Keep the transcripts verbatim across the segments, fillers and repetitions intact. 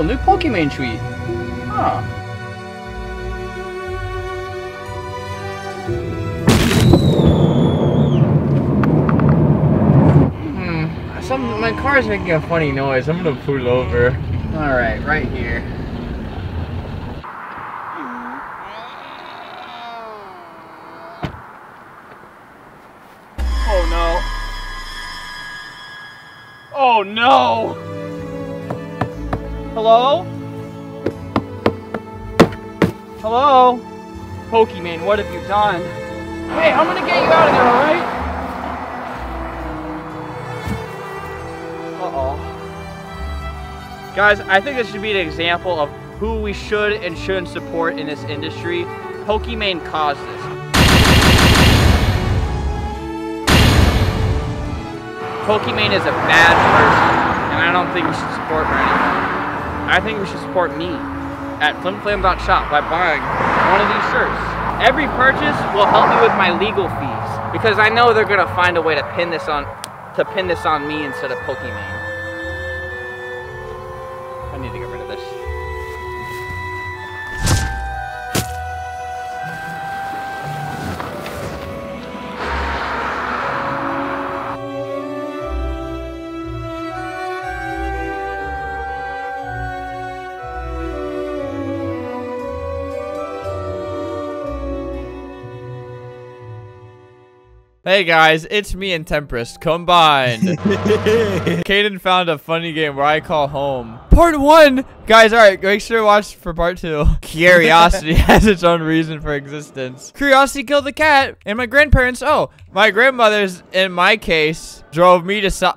Oh, new Pokimane tree. Huh. Hmm. Some my car's making a funny noise. I'm gonna pull over. All right, right here. Oh no. Oh no! Hello? Hello? Pokimane, what have you done? Hey, I'm gonna get you out of there, alright? Uh-oh. Guys, I think this should be an example of who we should and shouldn't support in this industry. Pokimane caused this. Pokimane is a bad person, and I don't think we should support her anymore. I think we should support me at flim flam dot shop by buying one of these shirts. Every purchase will help me with my legal fees, because I know they're gonna find a way to pin this on to pin this on me instead of Pokimane. I need to get rid of this. Hey guys, it's me and Tempest combined. Caden found a funny game where I call home. Part one! Guys, alright, make sure to watch for part two. Curiosity has its own reason for existence. Curiosity killed the cat, and my grandparents, oh, my grandmother's, in my case, drove me to so-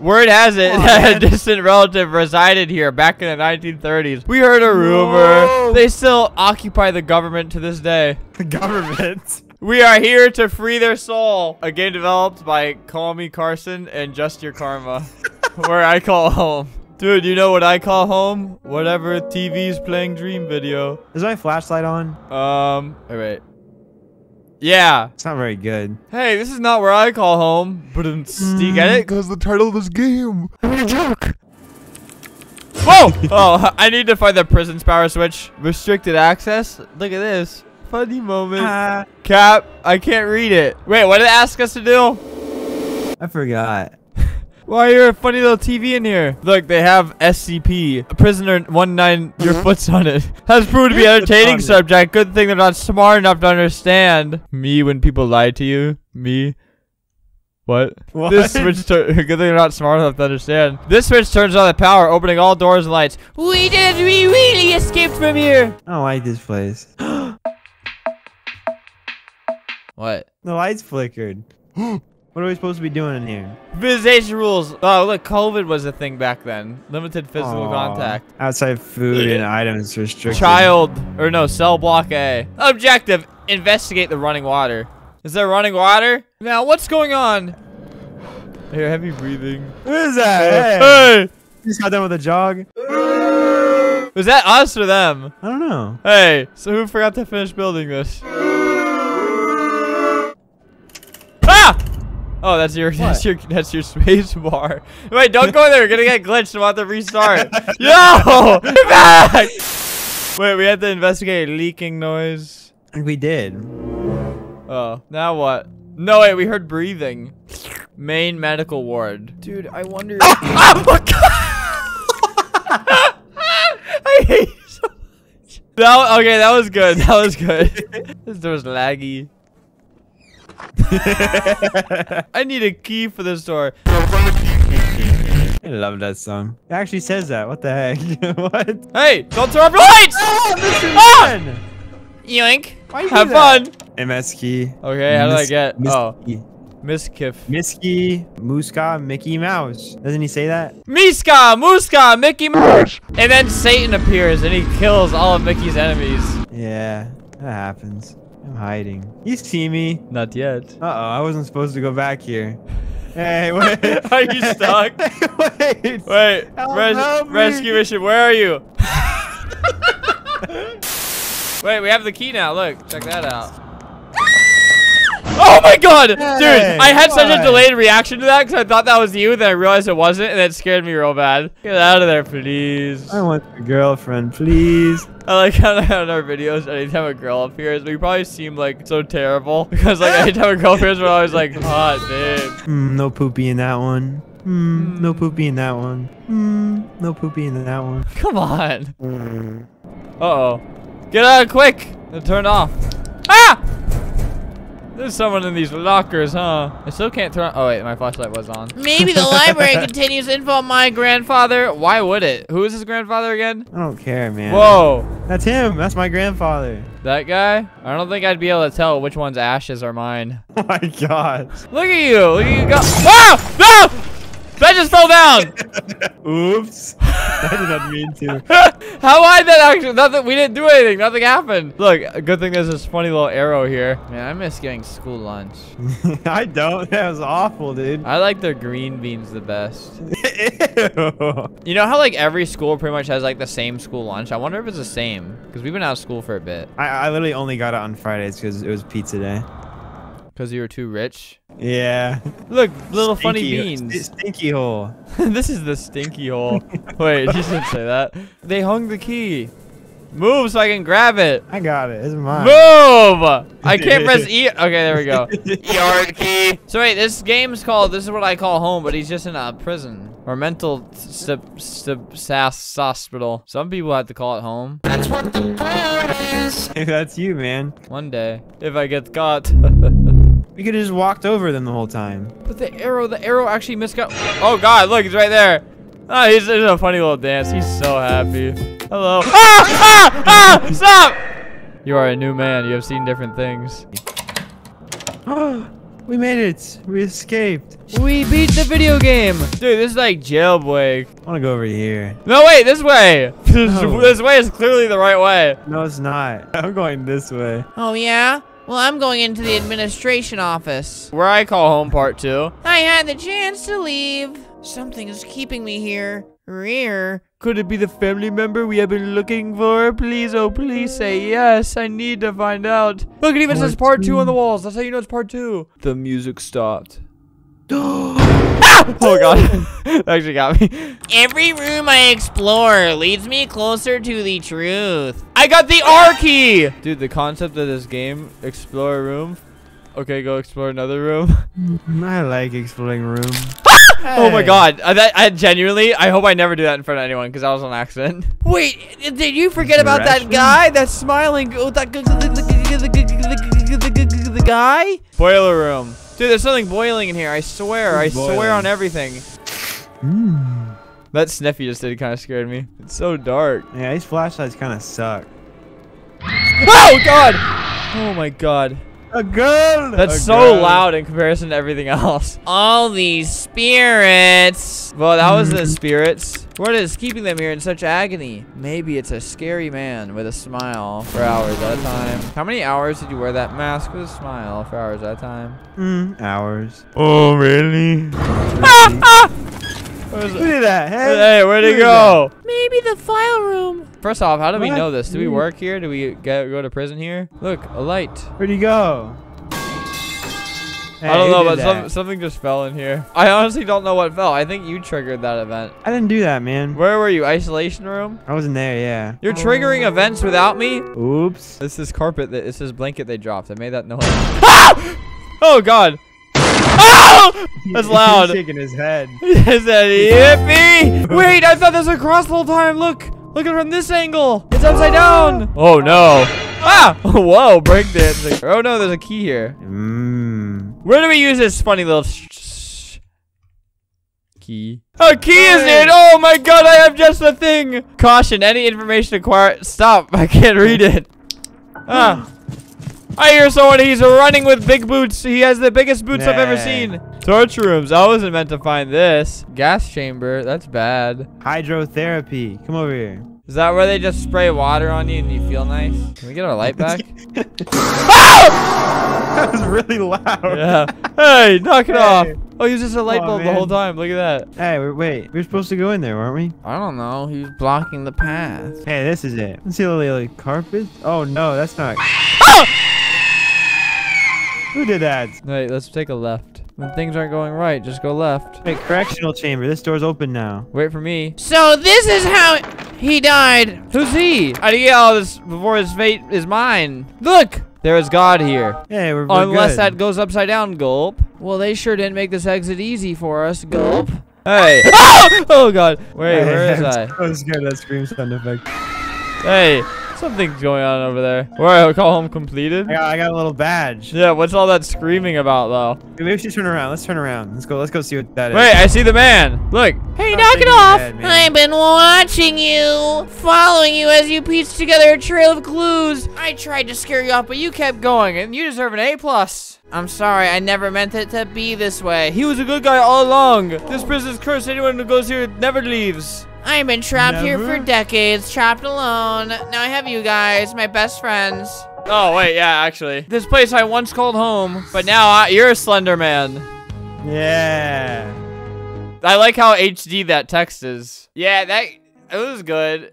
Word has it that a distant relative resided here back in the nineteen thirties. We heard a rumor. Whoa. They still occupy the government to this day. The government? We are here to free their soul. A game developed by Call Me Carson and Just Your Karma, where I call home. Dude, you know what I call home? Whatever T V's playing dream video. Is my flashlight on? Um, all right. Yeah. It's not very good. Hey, this is not where I call home. But mm, do you get it? Because the title of this game. I'm in a joke. Whoa! Oh, I need to find the prison's power switch. Restricted access? Look at this. Funny moment. Uh, Cap, I can't read it. Wait, what did it ask us to do? I forgot. Why you're a funny little T V in here? Look, they have S C P. Prisoner one nine, your foot's on it. Has proved to be an entertaining subject. Good thing they're not smart enough to understand. Me when people lie to you. Me. What? What? This switch turns- Good thing they're not smart enough to understand. This switch turns on the power, opening all doors and lights. We did! We really escaped from here! I don't like this place. What? The lights flickered. What are we supposed to be doing in here? Visitation rules. Oh, look, COVID was a thing back then. Limited physical Aww. Contact. Outside food and items restricted. Child, or no, cell block A. Objective, investigate the running water. Is there running water? Now, what's going on? I hear heavy breathing. Who is that? Hey! Hey. You just got done with a jog. Was that us or them? I don't know. Hey, so who forgot to finish building this? Oh, that's your, that's your, that's your space bar. Wait, don't go there. We're gonna get glitched. We'll have to restart. Yo, back. Wait, we had to investigate a leaking noise. We did. Oh, now what? No, wait, we heard breathing. Main medical ward. Dude, I wonder. Oh, oh my God. I hate you so much. That, okay, that was good. That was good. This door's laggy. I need a key for this door. I love that song. It actually says that. What the heck? What? Hey, don't throw up the lights! Oh, this is fun! Yoink. Why you Have do that? Fun. M S key. Okay, how do I get? Oh. Miskiff. Miski, Muska, Mickey Mouse. Doesn't he say that? Miska, Muska, Mickey Mouse. And then Satan appears and he kills all of Mickey's enemies. Yeah, that happens. I'm hiding. You see me? Not yet. Uh-oh, I wasn't supposed to go back here. Hey, wait. Are you stuck? Wait. Wait. Res rescue mission, where are you? Wait, we have the key now. Look, check that out. Oh my god! Hey, dude, I had such a delayed reaction to that because I thought that was you, then I realized it wasn't, and it scared me real bad. Get out of there, please. I want a girlfriend, please. I like how in our videos, anytime a girl appears, we probably seem like so terrible because like anytime a girl appears, we're always like, hot babe. Mm, no poopy in that one. Mm, no poopy in that one. Mm, no poopy in that one. Come on. Mm. Uh oh. Get out quick and turn off. Ah! There's someone in these lockers, huh? I still can't turn on. Oh, wait, my flashlight was on. Maybe the library continues info on my grandfather. Why would it? Who is his grandfather again? I don't care, man. Whoa. That's him. That's my grandfather. That guy? I don't think I'd be able to tell which one's ashes are mine. Oh, my God. Look at you. Look at you go. Whoa! No! That just fell down. Oops. I did not mean to. How wide that actually? Nothing. We didn't do anything. Nothing happened. Look, a good thing there's this funny little arrow here. Man, I miss getting school lunch. I don't. That was awful, dude. I like their green beans the best. Ew. You know how like every school pretty much has like the same school lunch? I wonder if it's the same because we've been out of school for a bit. I, I literally only got it on Fridays because it was pizza day. Because you were too rich? Yeah. Look, little stinky, funny beans. St stinky hole. This is the stinky hole. Wait, you shouldn't say that. They hung the key. Move so I can grab it. I got it. It's mine. Move! I can't press E. Okay, there we go. E R key. So wait, this game's called, this is what I call home, but he's just in a prison. Or mental hospital. Some people have to call it home. That's what the point is. Hey, that's you, man. One day, if I get caught. You could have just walked over them the whole time. But the arrow, the arrow actually miscut. Oh God, look, it's right there. Oh, he's in a funny little dance. He's so happy. Hello. Ah, ah, ah, stop. You are a new man. You have seen different things. We made it. We escaped. We beat the video game. Dude, this is like jailbreak. I want to go over here. No, wait, this way. No. This way is clearly the right way. No, it's not. I'm going this way. Oh, yeah? Well, I'm going into the administration office. Where I call home part two. I had the chance to leave. Something is keeping me here. Rear. Could it be the family member we have been looking for? Please, oh please say yes. I need to find out. Look, it even says part two on the walls. That's how you know it's part two. The music stopped. Ah! Oh God, that actually got me. Every room I explore leads me closer to the truth. I got the R key. Dude, the concept of this game, explore a room. Okay, go explore another room. I like exploring room. Hey. Oh my God, I, that, I genuinely, I hope I never do that in front of anyone because that was an accident. Wait, did you forget about that guy that's smiling? Oh, that the guy? Boiler room. Dude, there's something boiling in here. I swear. It's I boiling. swear on everything. Mm. That sniff you just did kind of scared me. It's so dark. Yeah, these flashlights kind of suck. Oh, God. Oh, my God. A girl. That's a so girl. loud in comparison to everything else. All these spirits. Well, that was the spirits. What is keeping them here in such agony? Maybe it's a scary man with a smile for hours at a time. How many hours did you wear that mask with a smile for hours at a time? Mm, hours. Oh, really? Ah, ah. Look at that. Hey, hey where'd he go? Maybe the file room. First off, how do what? we know this? Do we work here? Do we get, go to prison here? Look, a light. Where'd he go? Hey, I don't know, but some, something just fell in here. I honestly don't know what fell. I think you triggered that event. I didn't do that, man. Where were you? Isolation room? I wasn't there, yeah. You're triggering events without me? Oops. It's this carpet, that, it's this blanket they dropped. I made that noise. Ah! Oh, God. Oh! That's loud. He's shaking his head. Is that yippee? Wait, I thought this was across the whole time. Look. Look at it from this angle. It's upside down. Oh, no. Ah! Whoa, breakdancing. Oh, no, there's a key here. Mm. Where do we use this funny little sh sh key? A key is it? Oh, my God, I have just the thing. Caution, any information acquired. Stop, I can't read it. Ah. I hear someone. He's running with big boots. He has the biggest boots nah. I've ever seen. Torture rooms. I wasn't meant to find this. Gas chamber. That's bad. Hydrotherapy. Come over here. Is that where they just spray water on you and you feel nice? Can we get our light back? Oh! That was really loud. Yeah. Hey, knock it hey. off. Oh, he was just a light bulb oh, the whole time. Look at that. Hey, wait. We were supposed to go in there, weren't we? I don't know. He was blocking the path. Hey, this is it. Let's see the like, carpet. Oh, no. That's not... Oh! Who did that? Wait, let's take a left. When things aren't going right, just go left. Wait, correctional chamber. This door's open now. Wait for me. So this is how he died. Who's he? I didn't get all this before his fate is mine. Look! There is God here. Hey, we're, we're Unless good. that goes upside down, gulp. Well, they sure didn't make this exit easy for us, gulp. Hey. Oh! Oh, God. Wait, hey, where is I? I was scared of that scream sound effect. Hey, something's going on over there. Where, call home completed? I got, I got a little badge. Yeah, what's all that screaming about, though? Hey, maybe we should turn around. Let's turn around. Let's go. Let's go see what that is. Wait, I see the man. Look. Hey, knock it off. Bad, I've been watching you, following you as you pieced together a trail of clues. I tried to scare you off, but you kept going, and you deserve an A plus. I'm sorry, I never meant it to be this way. He was a good guy all along. This prison's cursed. Anyone who goes here never leaves. I've been trapped never? here for decades, trapped alone. Now I have you guys, my best friends. Oh, wait, yeah, actually. This place I once called home, but now I, you're a Slender Man. Yeah. I like how H D that text is. Yeah, that it was good.